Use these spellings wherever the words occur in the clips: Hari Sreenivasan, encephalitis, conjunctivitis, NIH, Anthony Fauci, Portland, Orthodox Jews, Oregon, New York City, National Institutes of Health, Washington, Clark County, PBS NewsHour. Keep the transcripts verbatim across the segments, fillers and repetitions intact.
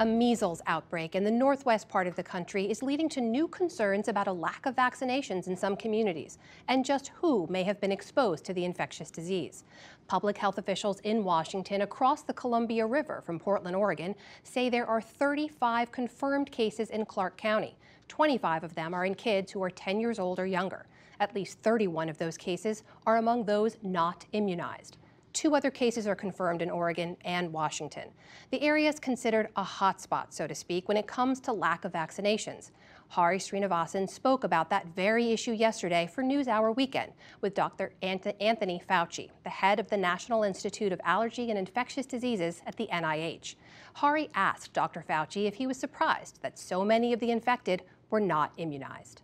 A measles outbreak in the northwest part of the country is leading to new concerns about a lack of vaccinations in some communities and just who may have been exposed to the infectious disease. Public health officials in Washington across the Columbia River from Portland, Oregon, say there are thirty-five confirmed cases in Clark County. twenty-five of them are in kids who are ten years old or younger. At least thirty-one of those cases are among those not immunized. Two other cases are confirmed in Oregon and Washington. The area is considered a hotspot, so to speak, when it comes to lack of vaccinations. Hari Sreenivasan spoke about that very issue yesterday for NewsHour Weekend with Doctor Anthony Fauci, the head of the National Institute of Allergy and Infectious Diseases at the N I H. Hari asked Doctor Fauci if he was surprised that so many of the infected were not immunized.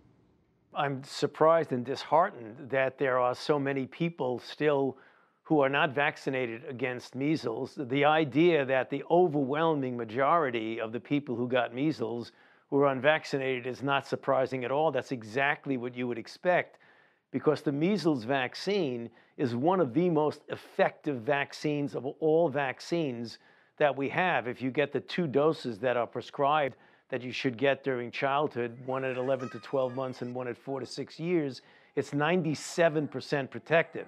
I'm surprised and disheartened that there are so many people still who are not vaccinated against measles. The idea that the overwhelming majority of the people who got measles were unvaccinated is not surprising at all. That's exactly what you would expect, because the measles vaccine is one of the most effective vaccines of all vaccines that we have. If you get the two doses that are prescribed that you should get during childhood, one at eleven to twelve months and one at four to six years, it's ninety-seven percent protective.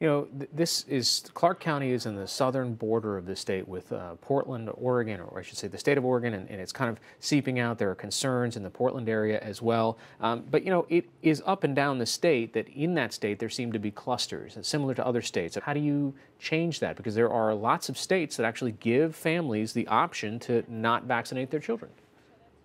You know, this is, Clark County is in the southern border of the state with uh, Portland, Oregon, or I should say the state of Oregon, and, and it's kind of seeping out. There are concerns in the Portland area as well. Um, but, you know, it is up and down the state that in that state there seem to be clusters, similar to other states. How do you change that? Because there are lots of states that actually give families the option to not vaccinate their children.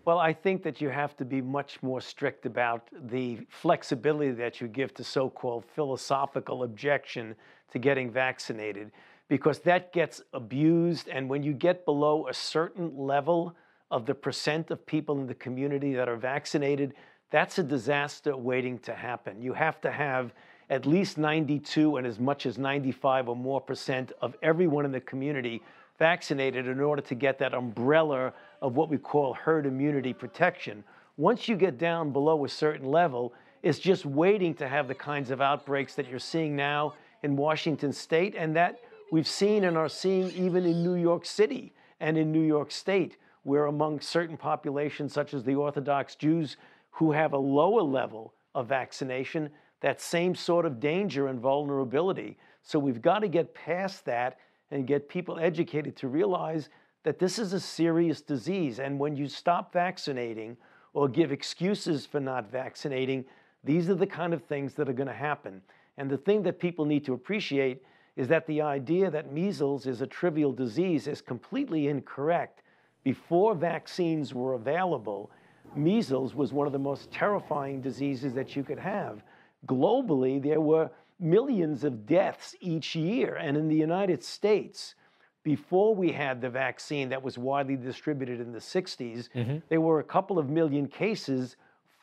Well, I think that you have to be much more strict about the flexibility that you give to so-called philosophical objection to getting vaccinated, because that gets abused. And when you get below a certain level of the percent of people in the community that are vaccinated, that's a disaster waiting to happen. You have to have at least ninety-two and as much as ninety-five or more percent of everyone in the community vaccinated in order to get that umbrella of what we call herd immunity protection. Once you get down below a certain level, it's just waiting to have the kinds of outbreaks that you're seeing now in Washington State, and that we've seen and are seeing even in New York City and in New York State, where among certain populations, such as the Orthodox Jews, who have a lower level of vaccination, that same sort of danger and vulnerability. So we've got to get past that and get people educated to realize that this is a serious disease. And when you stop vaccinating or give excuses for not vaccinating, these are the kind of things that are going to happen. And the thing that people need to appreciate is that the idea that measles is a trivial disease is completely incorrect. Before vaccines were available, measles was one of the most terrifying diseases that you could have. Globally, there were millions of deaths each year. And in the United States, before we had the vaccine that was widely distributed in the sixties, mm-hmm. there were a couple of million cases,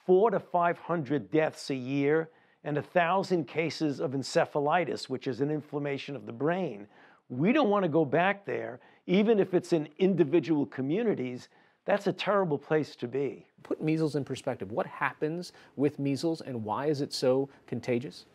four to five hundred deaths a year, and a thousand cases of encephalitis, which is an inflammation of the brain. We don't want to go back there, even if it's in individual communities. That's a terrible place to be. Put measles in perspective. What happens with measles and why is it so contagious?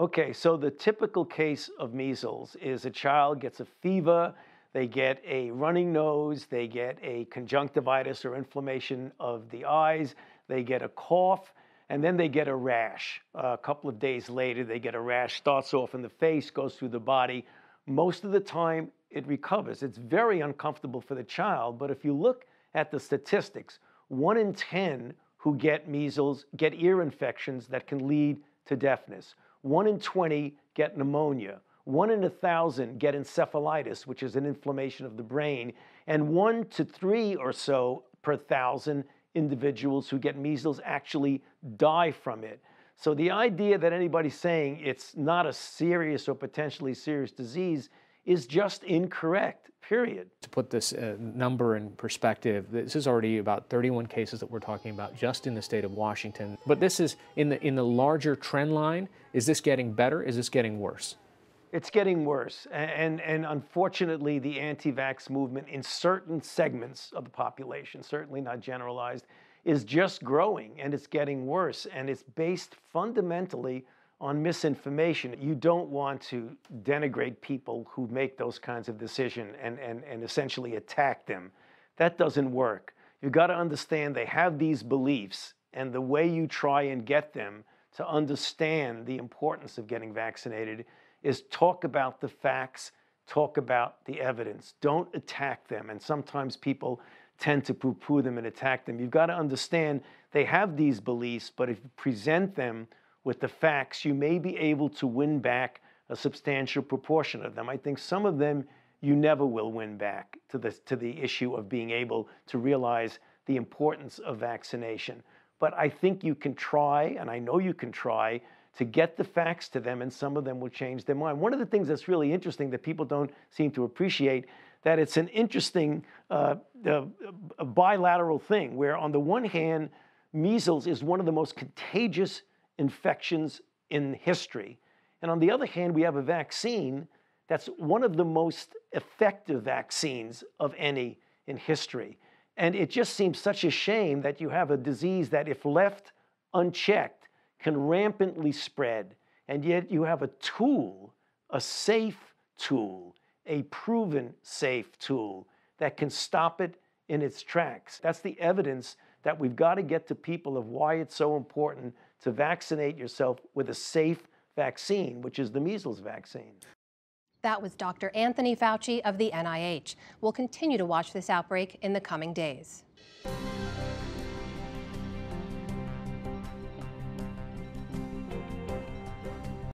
Okay, so the typical case of measles is a child gets a fever, they get a running nose, they get a conjunctivitis or inflammation of the eyes, they get a cough, and then they get a rash. Uh, a couple of days later, they get a rash, starts off in the face, goes through the body. Most of the time, it recovers. It's very uncomfortable for the child, but if you look at the statistics, one in ten who get measles get ear infections that can lead to deafness. one in twenty get pneumonia, one in a thousand get encephalitis, which is an inflammation of the brain, and one to three or so per thousand individuals who get measles actually die from it. So the idea that anybody's saying it's not a serious or potentially serious disease is just incorrect, period. To put this uh, number in perspective, this is already about thirty-one cases that we're talking about just in the state of Washington. But this is in the, in the larger trend line. Is this getting better? Is this getting worse? It's getting worse. And, and unfortunately, the anti-vax movement in certain segments of the population, certainly not generalized, is just growing, and it's getting worse. And it's based fundamentally on misinformation. You don't want to denigrate people who make those kinds of decisions and, and, and essentially attack them. That doesn't work. You've got to understand they have these beliefs, and the way you try and get them to understand the importance of getting vaccinated is talk about the facts, talk about the evidence. Don't attack them. And sometimes people tend to poo-poo them and attack them. You've got to understand they have these beliefs, but if you present them with the facts, you may be able to win back a substantial proportion of them. I think some of them you never will win back to the, to the issue of being able to realize the importance of vaccination. But I think you can try, and I know you can try, to get the facts to them, and some of them will change their mind. One of the things that's really interesting that people don't seem to appreciate, that it's an interesting uh, uh, bilateral thing, where on the one hand, measles is one of the most contagious infections in history. And on the other hand, we have a vaccine that's one of the most effective vaccines of any in history. And it just seems such a shame that you have a disease that, if left unchecked, can rampantly spread. And yet you have a tool, a safe tool, a proven safe tool that can stop it in its tracks. That's the evidence that we've got to get to people of why it's so important to vaccinate yourself with a safe vaccine, which is the measles vaccine. That was Doctor Anthony Fauci of the N I H. We'll continue to watch this outbreak in the coming days.